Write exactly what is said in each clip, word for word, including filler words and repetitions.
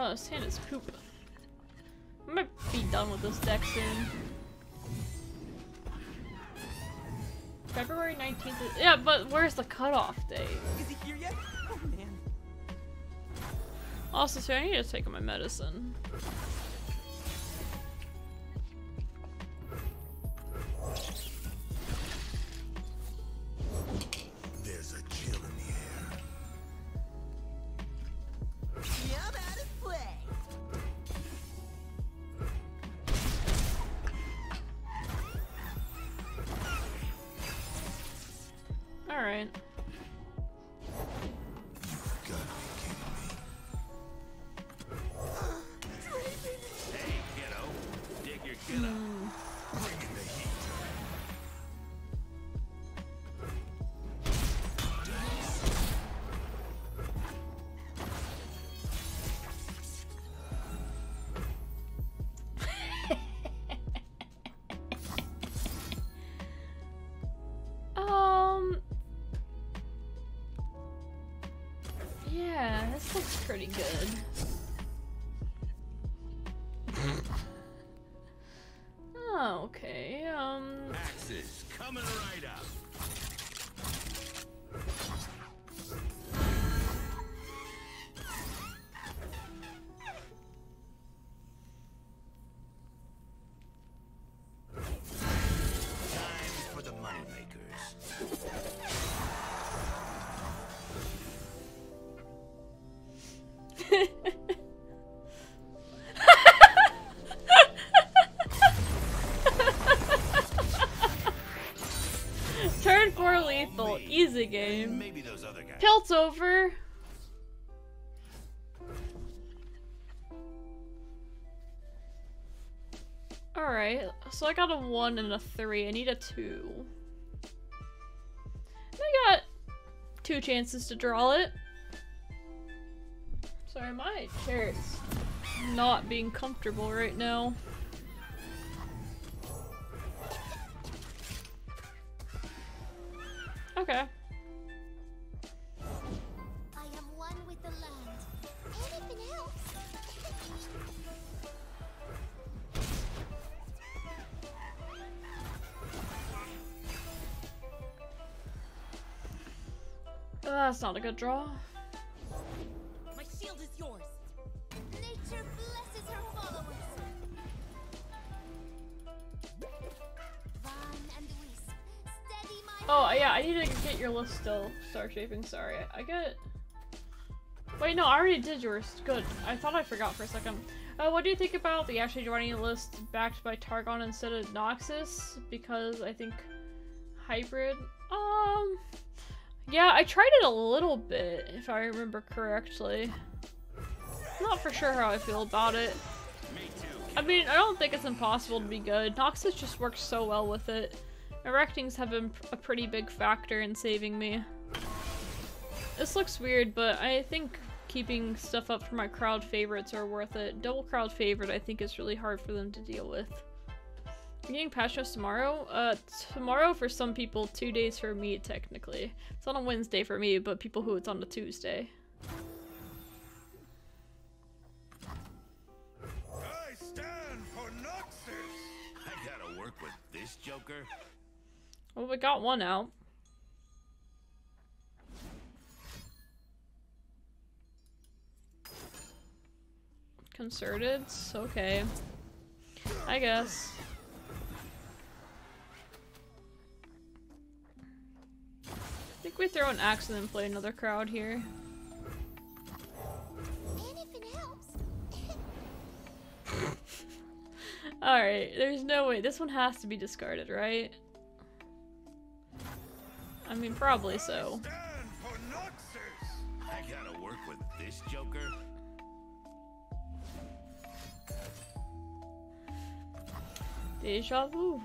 Oh, this hand is poop. I might be done with this deck soon. February nineteenth is- yeah, but where's the cutoff date? Is he here yet? Oh, man. Also, so I need to take my medicine. There's a chill in the air. Jump out of play. All right. You've got to be kidding me. Hey, kiddo, dig your kid up. Pretty good. Oh, okay. Um. Axis coming right up. Easy game. Maybe those other guys. Piltover. Alright, so I got a one and a three. I need a two. And I got two chances to draw it. Sorry, my chair is not being comfortable right now. Okay. I am one with the land. Anything else? That's not a good draw. My shield is yours. Nature blesses her followers. Vaughn and we. Oh, yeah, I need to get your list still, Star Shaping, sorry. I get... Wait, no, I already did yours. Good. I thought I forgot for a second. Uh, what do you think about the actually joining a list backed by Targon instead of Noxus? Because I think... hybrid? Um... Yeah, I tried it a little bit, if I remember correctly. Not for sure how I feel about it. I mean, I don't think it's impossible to be good. Noxus just works so well with it. Erectings have been a pretty big factor in saving me. This looks weird, but I think keeping stuff up for my crowd favorites are worth it. Double crowd favorite I think is really hard for them to deal with. I'm getting patch notes tomorrow? Uh, tomorrow for some people, two days for me technically. It's on a Wednesday for me, but people who it's on a Tuesday. I stand for Noxus! I gotta work with this joker. Well, we got one out. Concerted? Okay. I guess. I think we throw an axe and then play another crowd here. Alright, there's no way. This one has to be discarded, right? I mean, probably so. I gotta work with this joker. Deja vu.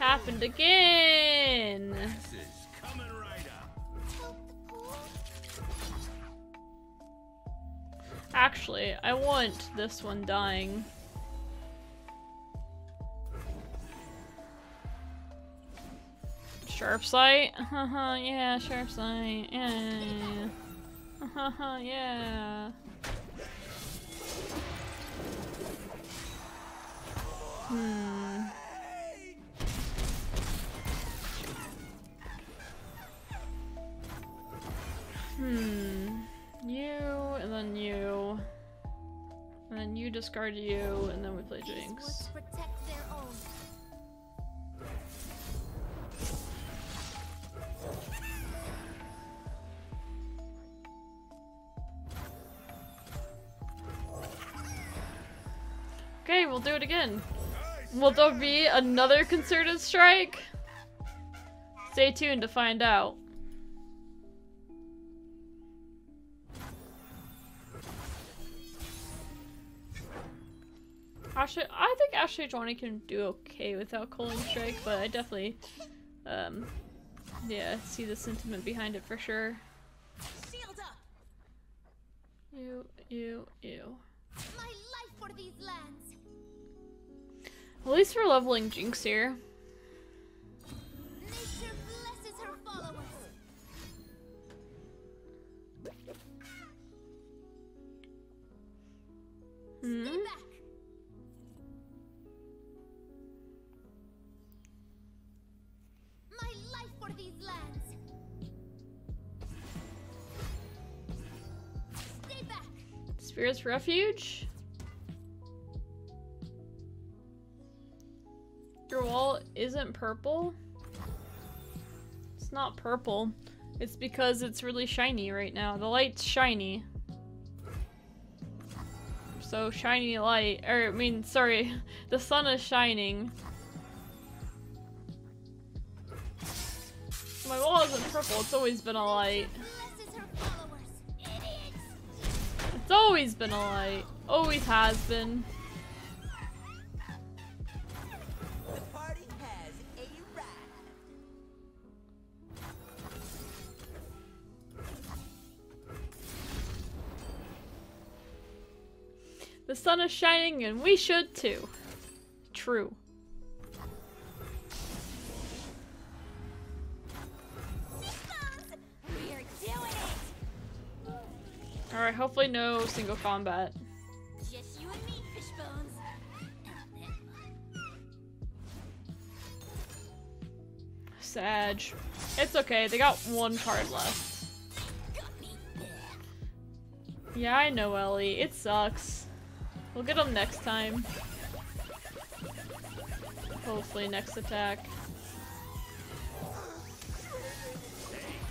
Happened again. This is coming right up. Actually, I want this one dying. Sharp sight? Haha, yeah, sharp sight. Yeah. Uh-huh, Haha, yeah. Hmm. Hmm. You, and then you. And then you discard you, and then we play Jinx. Okay, we'll do it again. Will there be another concerted strike? Stay tuned to find out. Ashley, I think Ashley Johnny can do okay without calling strike, but I definitely, um, yeah, see the sentiment behind it for sure. You, you, you. My life for these lands. At least we're leveling Jinx here. Nature blesses her followers. Hmm? Stay back. My life for these lands. Stay back. Spirit's Refuge? Your wall isn't purple? It's not purple. It's because it's really shiny right now. The light's shiny. So shiny light, or I mean, sorry, the sun is shining. My wall isn't purple, it's always been a light. It's always been a light. Always has been. The sun is shining, and we should too. True. Alright, hopefully no single combat. Just you and me, Fishbones. Sag. It's okay, they got one card left. Yeah, I know, Ellie. It sucks. We'll get them next time. Hopefully next attack.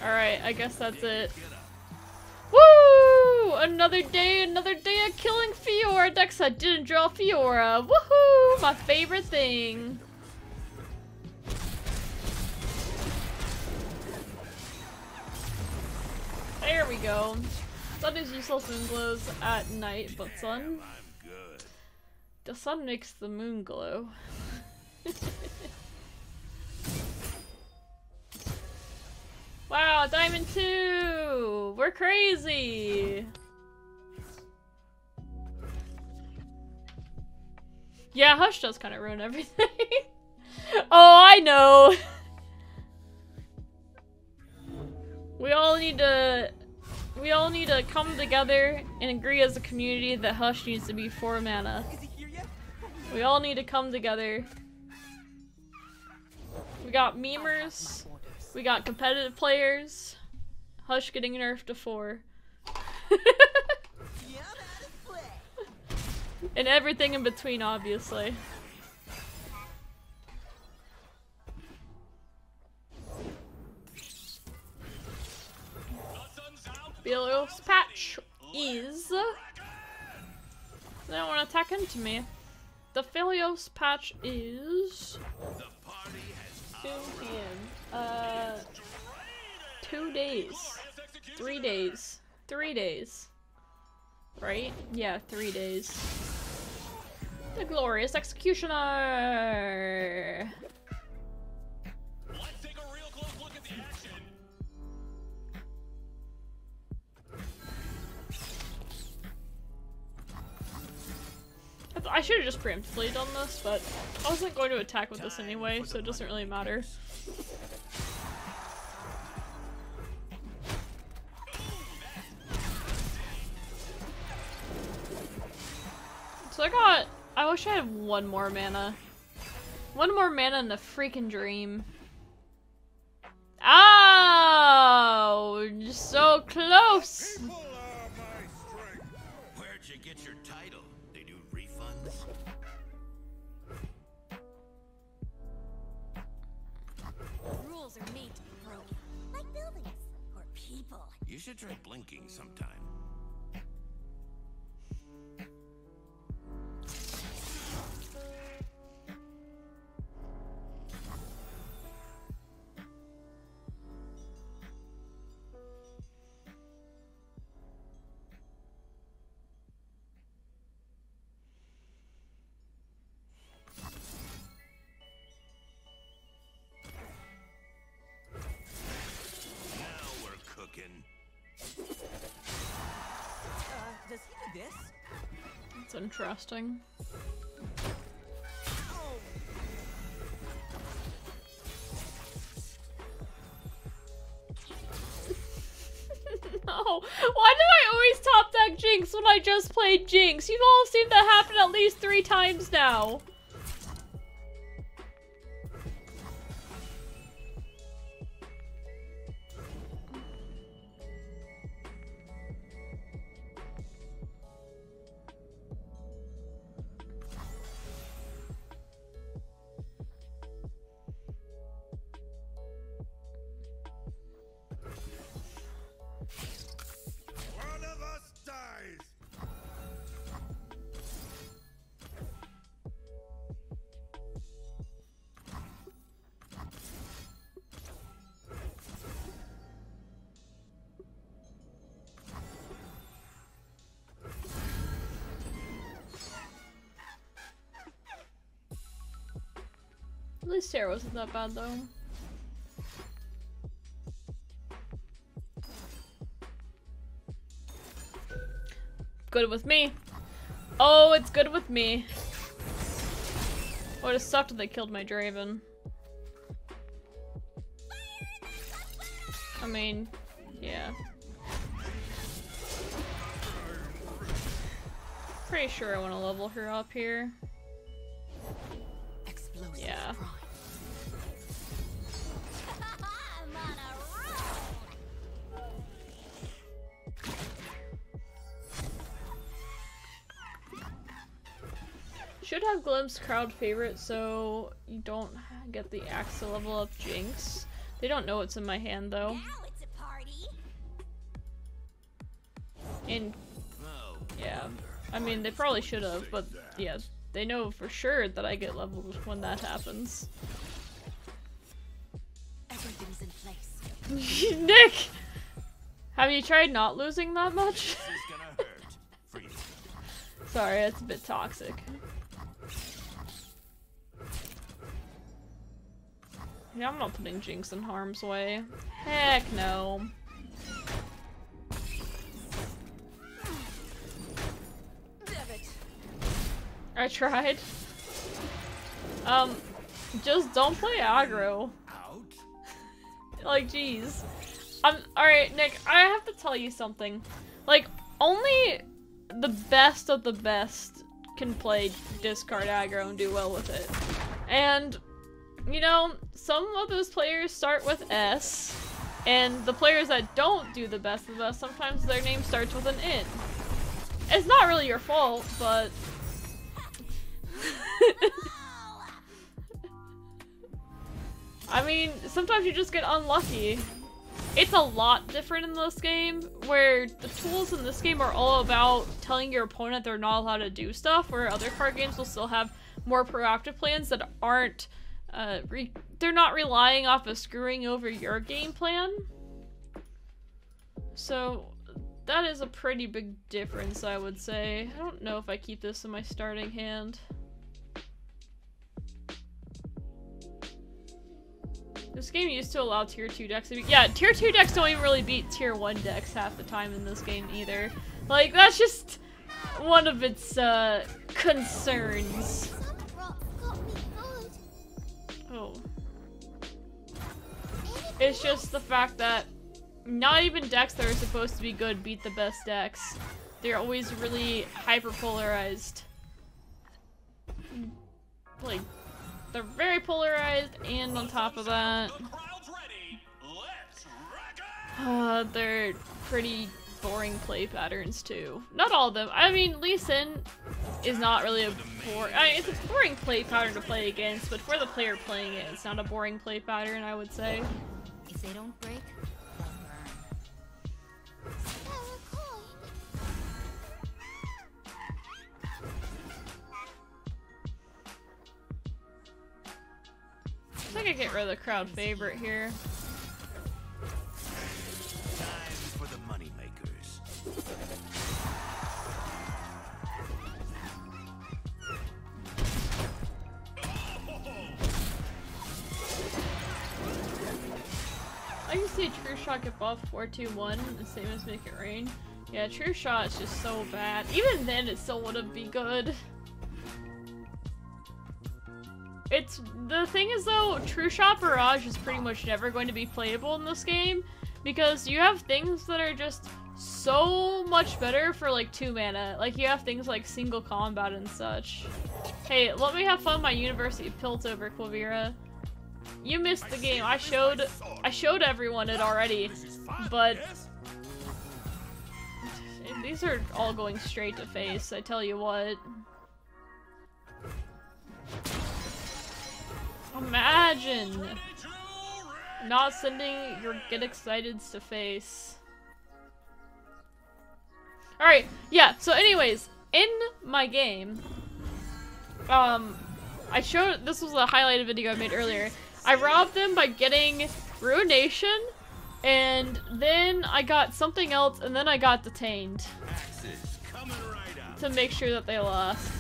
Alright, I guess that's it. Woo! Another day, another day of killing Fiora! Next I didn't draw Fiora! Woohoo! My favorite thing! There we go. Sun is useful, moon glows at night, but sun... The sun makes the moon glow. Wow, diamond two! We're crazy! Yeah, Hush does kind of ruin everything. Oh, I know! We all need to... We all need to come together and agree as a community that Hush needs to be four mana. We all need to come together. We got memers. We got competitive players. Hush getting nerfed to four. And everything in between, obviously. Beelof's patch is... They don't want to attack into me. The Philios patch is two p m. Uh, two days, three days, three days, right? Yeah, three days. The glorious executioner. Let's take a real close look at the action. I should have just preemptively done this, but I wasn't going to attack with this anyway, so it doesn't really matter. I got- I wish I had one more mana. One more mana in a freaking dream. Oh, so close! People are my strength. Where'd you get your title? They do refunds? Rules are made to be broken. Like buildings. Or people. You should try blinking sometime. Interesting. No. Why do I always top deck Jinx when I just played Jinx? You've all seen that happen at least three times now. At least Sarah wasn't that bad though. Good with me. Oh, it's good with me. Would have sucked if they killed my Draven. I mean, yeah. Pretty sure I want to level her up here. Yeah. Should have Glimpse crowd favorite so you don't get the axe to level up Jinx. They don't know what's in my hand though. Now it's a party. And yeah, I mean they probably should have, but yeah. They know for sure that I get leveled when that happens. Everything's in place. Nick! Have you tried not losing that much? Sorry, that's a bit toxic. Yeah, I'm not putting Jinx in harm's way. Heck no. I tried. Um, just don't play aggro. Like, jeez. Um, alright, Nick, I have to tell you something. Like, only the best of the best can play discard aggro and do well with it. And, you know, some of those players start with S, and the players that don't do the best of the best, sometimes their name starts with an N. It's not really your fault, but... I mean, sometimes you just get unlucky. It's a lot different in this game, where the tools in this game are all about telling your opponent they're not allowed to do stuff, where other card games will still have more proactive plans that aren't, uh, re they're not relying off of screwing over your game plan. So, that is a pretty big difference, I would say. I don't know if I keep this in my starting hand. This game used to allow tier two decks to be- yeah, tier two decks don't even really beat tier one decks half the time in this game either. Like, that's just one of its, uh, concerns. Oh. It's just the fact that not even decks that are supposed to be good beat the best decks. They're always really hyper-polarized. like, they're very polarized, and on top of that, uh, they're pretty boring play patterns too. Not all of them. I mean, Lee Sin is not really a boring. I mean, it's a boring play pattern to play against, but for the player playing it, it's not a boring play pattern, I would say. If they don't break, they'll burn. I think I get rid of the crowd favorite here. Time for the money makers. I can see True Shot get buffed four two one, the same as Make It Rain. Yeah, True Shot is just so bad. Even then, it still wouldn't be good. It's the thing is though, True Shot Barrage is pretty much never going to be playable in this game because you have things that are just so much better for like two mana. Like you have things like single combat and such. Hey, let me have fun with my University of Piltover, Quivira. You missed the game. I showed I showed everyone it already, but these are all going straight to face. I tell you what. Imagine not sending your get exciteds to face. Alright, yeah, so anyways, in my game, um, I showed, this was a highlighted video I made earlier, I robbed them by getting Ruination, and then I got something else, and then I got Detained. Axis coming right up. To make sure that they lost.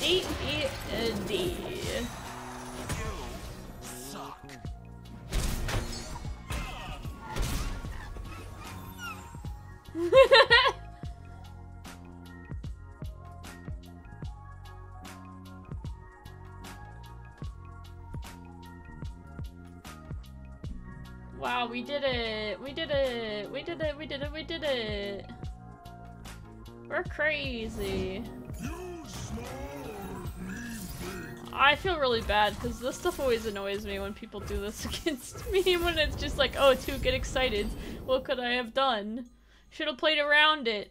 D E D. Suck. Wow, we did it! We did it! We did it! We did it! We did it! We're crazy. I feel really bad because this stuff always annoys me when people do this against me when it's just like, oh, two get excited. What could I have done? Should have played around it.